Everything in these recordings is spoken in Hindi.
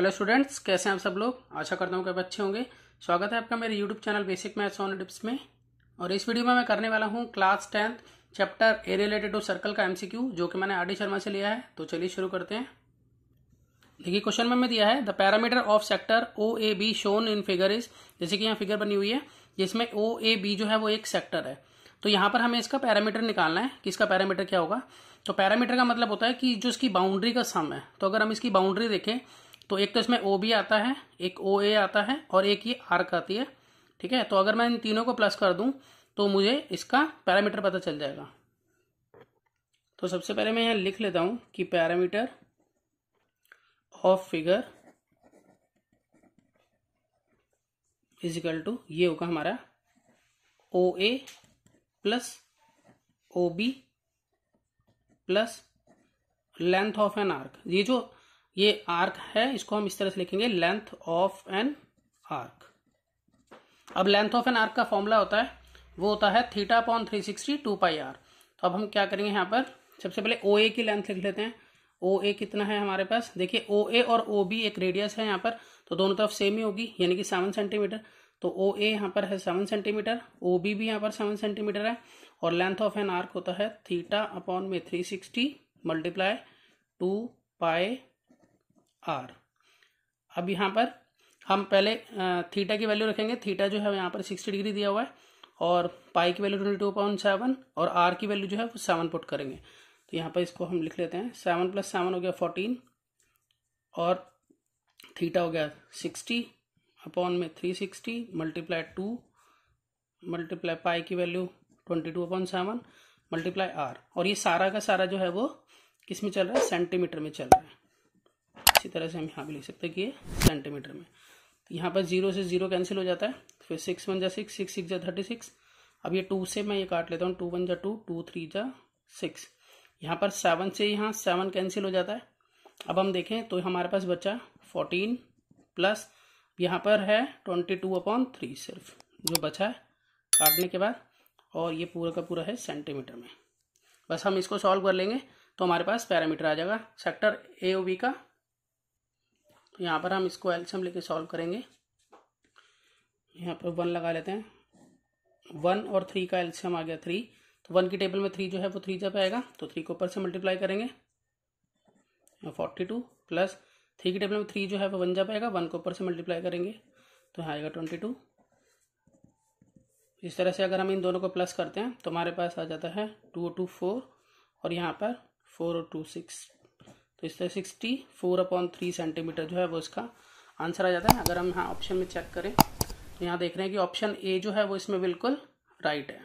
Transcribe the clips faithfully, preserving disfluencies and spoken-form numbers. हेलो स्टूडेंट्स, कैसे हैं आप सब लोग। आशा करता हूँ कि आप अच्छे होंगे। स्वागत है आपका मेरे YouTube channel basic maths on tips में। और इस वीडियो में मैं करने वाला हूँ class tenth chapter A related to circle का एमसीक्यू, जो कि मैंने आरडी शर्मा से लिया है। तो चलिए शुरू करते हैं। देखिए क्वेश्चन में दिया है the parameter of sector O A B shown in figure is, जैसे कि यहाँ फिगर बनी हुई है जिसमें ओ ए बी जो है वो एक सेक्टर है। तो यहाँ पर हमें इसका पैरामीटर निकालना है कि इसका पैरामीटर क्या होगा। तो पैरामीटर का मतलब होता है कि जो इसकी बाउंड्री का सम है। तो अगर हम इसकी बाउंड्री देखें तो एक तो इसमें ओ बी आता है, एक ओ ए आता है और एक ये आर का आती है, ठीक है। तो अगर मैं इन तीनों को प्लस कर दूं तो मुझे इसका पैरामीटर पता चल जाएगा। तो सबसे पहले मैं यहाँ लिख लेता हूं कि parameter of figure is equal to, ये होगा हमारा O A plus O B plus length of an arc. ये जो ये आर्क है इसको हम इस तरह से लिखेंगे, लेंथ ऑफ एन आर्क। अब लेंथ ऑफ एन आर्क का फॉर्मूला होता है, वो होता है theta upon three sixty two pi r. तो अब हम क्या करेंगे यहाँ पर, सबसे पहले ओ ए की लेंथ लिख लेते हैं। ओ ए कितना है हमारे पास, देखिए ओ ए और ओ बी एक रेडियस है यहाँ पर, तो दोनों तरफ सेम ही होगी यानी कि सेवन सेंटीमीटर। तो ओ ए यहाँ पर है सेवन सेंटीमीटर, ओ बी भी यहाँ पर सेवन सेंटीमीटर है। और लेंथ ऑफ एन आर्क होता है थीटा अपॉन में three sixty multiply two pi r. अब यहाँ पर हम पहले थीटा की वैल्यू रखेंगे। थीटा जो है यहाँ पर सिक्सटी डिग्री दिया हुआ है और पाई की value twenty two point seven और आर की वैल्यू जो है वो सेवन पुट करेंगे। तो यहाँ पर इसको हम लिख लेते हैं, सेवन प्लस सेवन हो गया फोर्टीन और थीटा हो गया सिक्सटी अपॉन में three sixty multiply two multiply pi की value twenty two upon seven multiply r. और ये सारा का सारा जो है वो किस में चल रहा है, सेंटीमीटर में चल रहा है। इसी तरह से हम यहाँ भी लिख सकते हैं कि ये सेंटीमीटर में। तो यहाँ पर जीरो से जीरो कैंसिल हो जाता है, फिर सिक्स वन जा सिक्स, सिक्स सिक्स जा थर्टी सिक्स। अब ये टू से मैं ये काट लेता हूँ, टू वन जा टू, टू थ्री जा सिक्स। यहाँ पर सेवन से यहाँ सेवन कैंसिल हो जाता है। अब हम देखें तो हमारे पास बचा फोर्टीन प्लस यहाँ पर है ट्वेंटी टू अपॉन थ्री सिर्फ जो बचा है काटने के बाद, और ये पूरा का पूरा है सेंटीमीटर में। बस हम इसको सॉल्व कर लेंगे तो हमारे पास पैरामीटर आ जाएगा सेक्टर ए ओ बी का। यहाँ पर हम इसको एलसीएम लेके सॉल्व करेंगे। यहाँ पर वन लगा लेते हैं, वन और थ्री का एलसीएम आ गया थ्री। तो वन की टेबल में थ्री जो है वो थ्री जब आएगा तो थ्री को ऊपर से मल्टीप्लाई करेंगे, फोर्टी टू प्लस थ्री की टेबल में थ्री जो है वो वन जब आएगा, वन को ऊपर से मल्टीप्लाई करेंगे तो यहाँ आएगा ट्वेंटी टू। इस तरह से अगर हम इन दोनों को प्लस करते हैं तो हमारे पास आ जाता है टू टू फोर और यहाँ पर फोर और टू सिक्स। तो इस तरह sixty four upon three centimetre जो है वो इसका आंसर आ जाता है। अगर हम यहाँ ऑप्शन में चेक करें तो यहाँ देख रहे हैं कि ऑप्शन ए जो है वो इसमें बिल्कुल राइट है।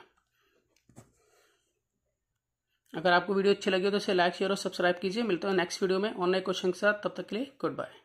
अगर आपको वीडियो अच्छी लगी हो तो इसे लाइक शेयर और सब्सक्राइब कीजिए। मिलते हैं नेक्स्ट वीडियो में ऑनलाइन क्वेश्चन के साथ, तब तक के लिए गुड बाय।